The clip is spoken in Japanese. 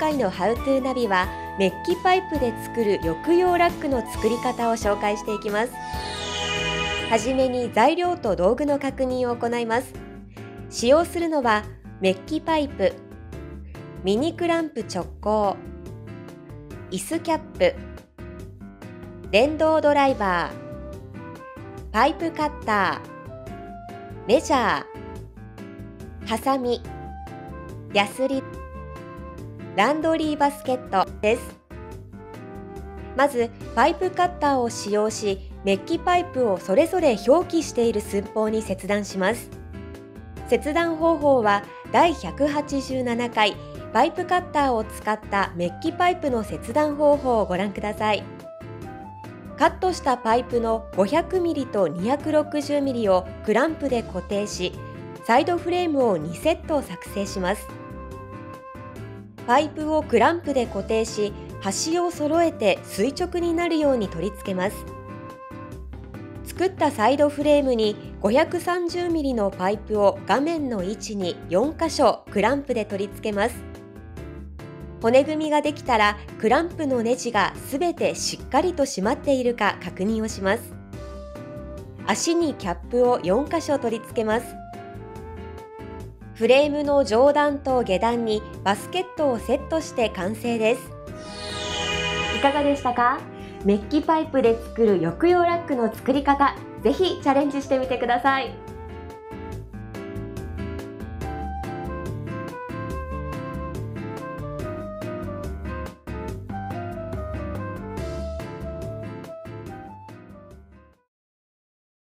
回のハウトゥーナビはメッキパイプで作る抑揚ラックの作り方を紹介していきます。はじめに材料と道具の確認を行います。使用するのはメッキパイプ、ミニクランプ直行、椅子キャップ、電動ドライバー、パイプカッター、メジャー、ハサミ、ヤスリ、ランドリーバスケットです。まずパイプカッターを使用し、メッキパイプをそれぞれ表記している寸法に切断します。切断方法は第187回パイプカッターを使ったメッキパイプの切断方法をご覧ください。カットしたパイプの 500mm と 260mm をクランプで固定し、サイドフレームを2セット作成します。パイプをクランプで固定し、端を揃えて垂直になるように取り付けます。作ったサイドフレームに 530mm のパイプを画面の位置に4箇所クランプで取り付けます。骨組みができたら、クランプのネジがすべてしっかりと締まっているか確認をします。足にキャップを4箇所取り付けます。フレームの上段と下段にバスケットをセットして完成です。いかがでしたか？メッキパイプで作る抑揚ラックの作り方、ぜひチャレンジしてみてください。